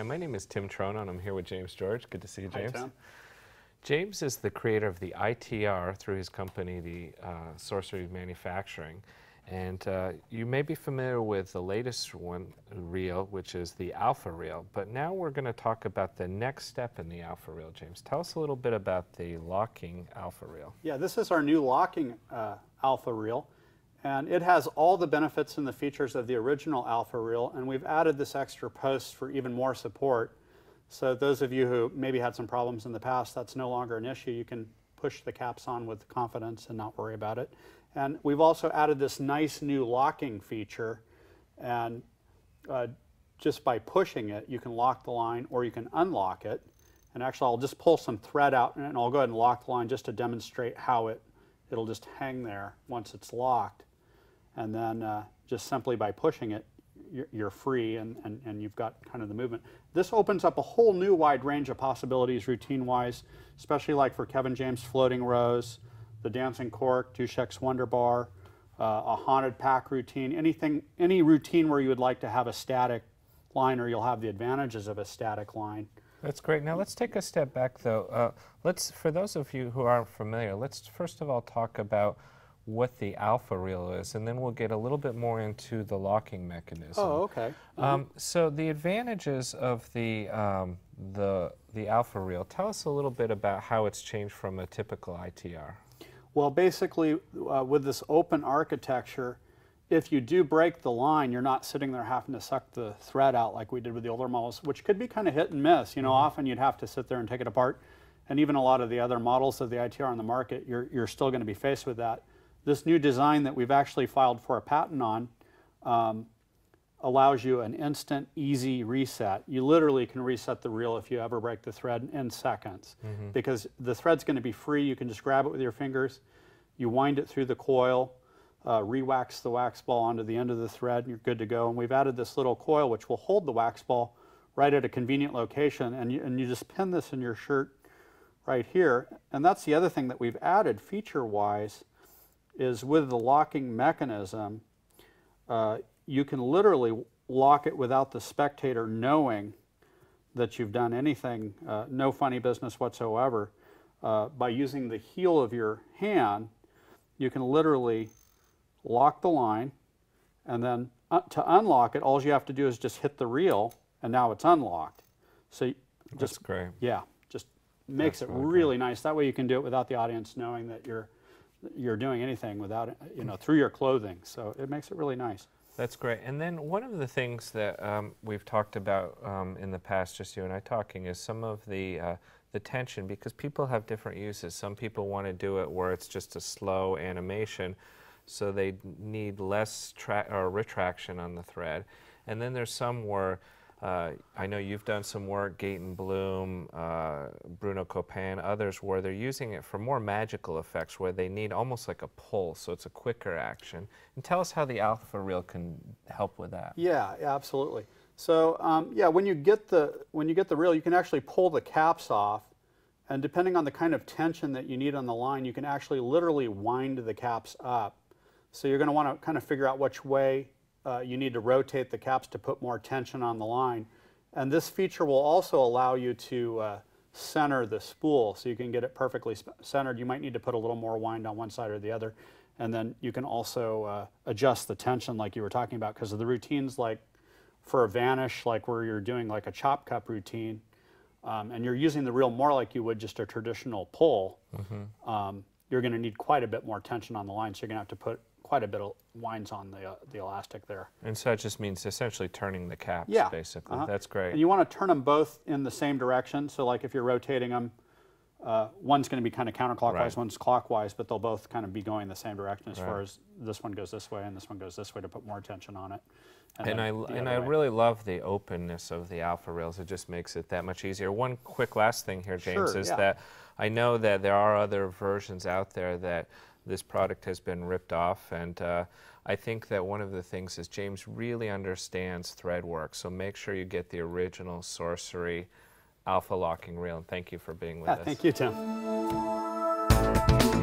Hi, my name is Tim Trono, and I'm here with James George. Good to see you, James. Hi, Tim. James is the creator of the ITR through his company, The Sorcery Manufacturing. And you may be familiar with the latest one, reel, which is the Alpha Reel. But now we're going to talk about the next step in the Alpha Reel. James, tell us a little bit about the locking Alpha Reel. Yeah, this is our new locking Alpha Reel. And it has all the benefits and the features of the original Alpha Reel. And we've added this extra post for even more support. So those of you who maybe had some problems in the past, that's no longer an issue. You can push the caps on with confidence and not worry about it. And we've also added this nice new locking feature. And just by pushing it, you can lock the line or you can unlock it. And actually, I'll just pull some thread out and I'll go ahead and lock the line just to demonstrate how it'll just hang there once it's locked. And then just simply by pushing it, you're free and you've got kind of the movement. This opens up a whole new wide range of possibilities routine-wise, especially like for Kevin James Floating Rose, the Dancing Cork, Dushek's Wonder Bar, a Haunted Pack routine, any routine where you would like to have a static line or you'll have the advantages of a static line. That's great. Now let's take a step back though. Let's, for those of you who aren't familiar, let's first of all talk about what the Alpha Reel is, and then we'll get a little bit more into the locking mechanism. Oh, okay. So the advantages of the Alpha Reel, tell us a little bit about how it's changed from a typical ITR. Well, basically, with this open architecture, if you do break the line, you're not sitting there having to suck the thread out like we did with the older models, which could be kind of hit and miss. You know, often you'd have to sit there and take it apart, and even a lot of the other models of the ITR on the market, you're still going to be faced with that. This new design that we've actually filed for a patent on allows you an instant, easy reset. You literally can reset the reel if you ever break the thread in seconds, because the thread's going to be free. You can just grab it with your fingers. You wind it through the coil, re-wax the wax ball onto the end of the thread, and you're good to go. And we've added this little coil which will hold the wax ball right at a convenient location, and you just pin this in your shirt right here. And that's the other thing that we've added feature-wise is with the locking mechanism, you can literally lock it without the spectator knowing that you've done anything, no funny business whatsoever. By using the heel of your hand, you can literally lock the line, and then to unlock it, all you have to do is just hit the reel, and now it's unlocked. So that's just great. Yeah, just makes that's it really nice. That way you can do it without the audience knowing that you're doing anything without, you know, through your clothing. So it makes it really nice. That's great. And then one of the things that we've talked about in the past, just you and I talking, is some of the tension, because people have different uses. Some people want to do it where it's just a slow animation, so they need less retraction on the thread. And then there's some where, I know you've done some work, Gate and Bloom, Bruno Copain, others, where they're using it for more magical effects, where they need almost like a pull, so it's a quicker action. And tell us how the Alpha Reel can help with that. Yeah, absolutely. So yeah, when you get the reel, you can actually pull the caps off, and depending on the kind of tension that you need on the line, you can actually literally wind the caps up. So you're going to want to kind of figure out which way you need to rotate the caps to put more tension on the line. And this feature will also allow you to center the spool, so you can get it perfectly centered. You might need to put a little more wind on one side or the other. And then you can also adjust the tension like you were talking about, because of the routines like for a vanish, like where you're doing like a chop cup routine, and you're using the reel more like you would just a traditional pull, you're going to need quite a bit more tension on the line, so you're going to have to put quite a bit of winds on the elastic there. And so it just means essentially turning the caps, basically. That's great. And you want to turn them both in the same direction. So like if you're rotating them, one's going to be kind of counterclockwise, one's clockwise, but they'll both kind of be going the same direction as far as this one goes this way and this one goes this way to put more tension on it. And I really love the openness of the Alpha Reels. It just makes it that much easier. One quick last thing here, James, is that I know that there are other versions out there that this product has been ripped off, and I think that one of the things is James really understands thread work, so make sure you get the original Sorcery Alpha Locking Reel, and thank you for being with us. Thank you, Tim.